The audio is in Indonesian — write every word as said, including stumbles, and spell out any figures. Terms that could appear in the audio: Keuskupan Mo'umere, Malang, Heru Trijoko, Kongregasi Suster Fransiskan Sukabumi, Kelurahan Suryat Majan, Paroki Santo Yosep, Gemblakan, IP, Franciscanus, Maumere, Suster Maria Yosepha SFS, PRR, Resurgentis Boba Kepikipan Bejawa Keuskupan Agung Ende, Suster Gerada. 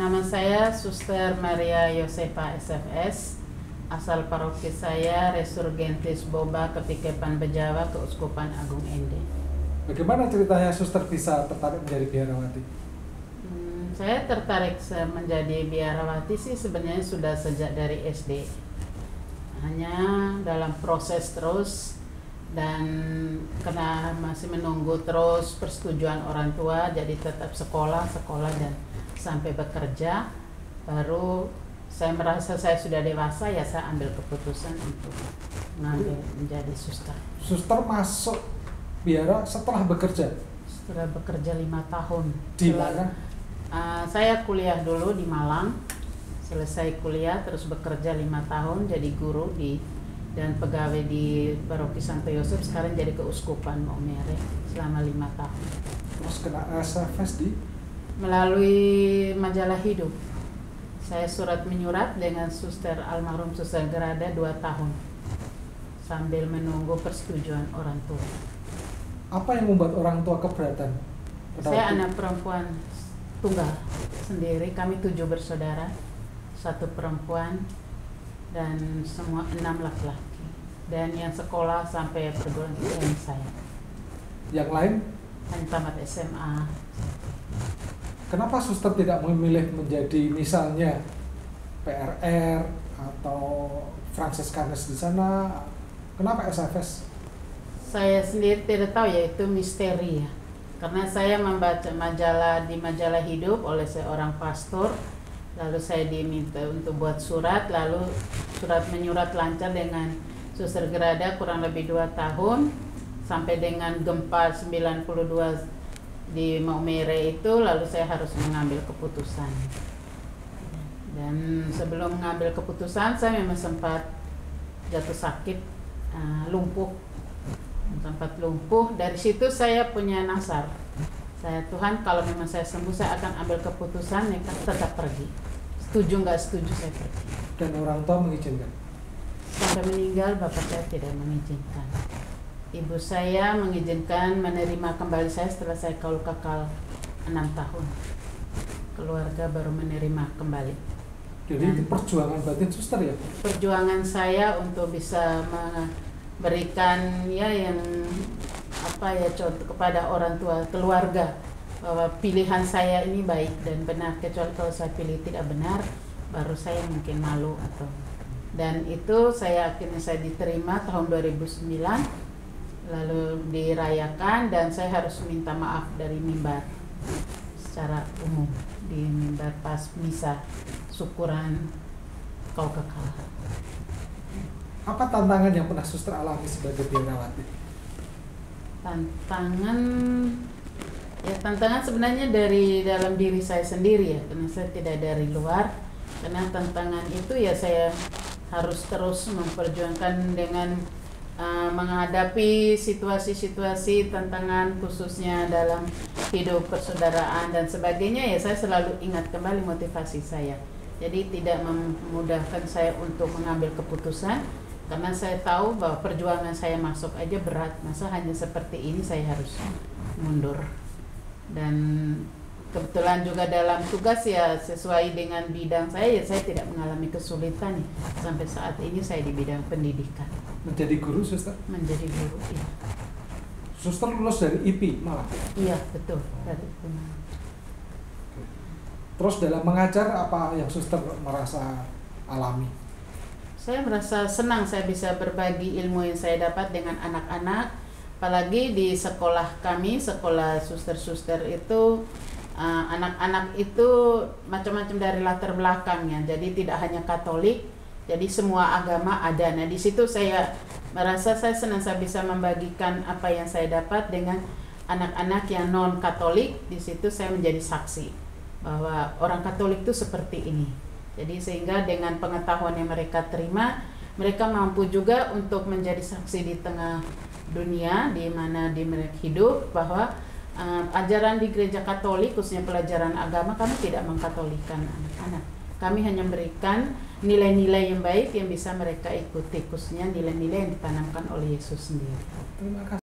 Nama saya Suster Maria Yosepha S F S, asal paroki saya Resurgentis Boba Kepikipan Bejawa Keuskupan Agung Ende. Bagaimana ceritanya Suster bisa tertarik menjadi biarawati? Hmm, saya tertarik menjadi biarawati sih sebenarnya sudah sejak dari S D. Hanya dalam proses terus dan karena masih menunggu terus persetujuan orang tua, jadi tetap sekolah, sekolah dan sampai bekerja, baru saya merasa saya sudah dewasa, ya saya ambil keputusan untuk mengambil menjadi suster. Suster masuk biara setelah bekerja? Setelah bekerja lima tahun. Di mana? Uh, saya kuliah dulu di Malang, selesai kuliah terus bekerja lima tahun jadi guru di dan pegawai di Paroki Santo Yosep, sekarang jadi Keuskupan Mo'umere selama lima tahun. Terus kena S F S di? Melalui majalah hidup. Saya surat menyurat dengan suster almarhum Suster Gerada dua tahun sambil menunggu persetujuan orang tua. Apa yang membuat orang tua keberatan? Saya anak perempuan tunggal sendiri, kami tujuh bersaudara, satu perempuan dan semua enam laki-laki, dan yang sekolah sampai perguruan tinggi saya. Yang lain? Yang tamat S M A. Kenapa suster tidak memilih menjadi misalnya P R R atau Franciscanus di sana? Kenapa S F S? Saya sendiri tidak tahu, yaitu misteri ya. Karena saya membaca majalah di majalah hidup oleh seorang pastor. Lalu saya diminta untuk buat surat, lalu surat menyurat lancar dengan Suster Gerada kurang lebih dua tahun sampai dengan gempa sembilan puluh dua di Maumere itu, lalu saya harus mengambil keputusan. Dan sebelum mengambil keputusan saya memang sempat jatuh sakit, lumpuh, sempat lumpuh. Dari situ saya punya nasar. Saya, Tuhan, kalau memang saya sembuh, saya akan ambil keputusan yang tetap pergi. Setuju nggak setuju, saya pergi. Dan orang tua mengizinkan? Sampai meninggal, bapak saya tidak mengizinkan. Ibu saya mengizinkan menerima kembali saya setelah saya kaul kakal enam tahun. Keluarga baru menerima kembali. Jadi itu perjuangan batin suster ya? Perjuangan saya untuk bisa memberikan ya yang... apa ya contoh kepada orang tua keluarga bahwa pilihan saya ini baik dan benar, kecuali kalau saya pilih tidak benar baru saya mungkin malu atau dan itu saya akhirnya saya diterima tahun dua ribu sembilan lalu dirayakan dan saya harus minta maaf dari mimbar secara umum di mimbar pas misa syukuran kau kekal. Apa tantangan yang pernah suster alami sebagai biarawati? Tantangan, ya tantangan sebenarnya dari dalam diri saya sendiri ya, karena saya tidak dari luar. Karena tantangan itu ya saya harus terus memperjuangkan dengan uh, menghadapi situasi-situasi tantangan khususnya dalam hidup persaudaraan dan sebagainya. Ya saya selalu ingat kembali motivasi saya. Jadi tidak memudahkan saya untuk mengambil keputusan. Karena saya tahu bahwa perjuangan saya masuk aja berat, masa hanya seperti ini saya harus mundur. Dan kebetulan juga dalam tugas ya sesuai dengan bidang saya, ya saya tidak mengalami kesulitan ya. Sampai saat ini saya di bidang pendidikan. Menjadi guru suster? Menjadi guru, iya. Suster lulus dari I P malah? Iya, betul. Dari I P. Terus dalam mengajar apa yang suster merasa alami? Saya merasa senang saya bisa berbagi ilmu yang saya dapat dengan anak-anak, apalagi di sekolah kami, sekolah suster-suster itu anak-anak uh, itu macam-macam dari latar belakangnya, jadi tidak hanya Katolik, jadi semua agama ada. Nah di situ saya merasa saya senang saya bisa membagikan apa yang saya dapat dengan anak-anak yang non Katolik. Di situ saya menjadi saksi bahwa orang Katolik itu seperti ini. Jadi sehingga dengan pengetahuan yang mereka terima, mereka mampu juga untuk menjadi saksi di tengah dunia di mana di mereka hidup bahwa uh, ajaran di gereja Katolik khususnya pelajaran agama kami tidak mengkatolikan anak-anak. Kami hanya memberikan nilai-nilai yang baik yang bisa mereka ikuti, khususnya nilai-nilai yang ditanamkan oleh Yesus sendiri. Terima kasih.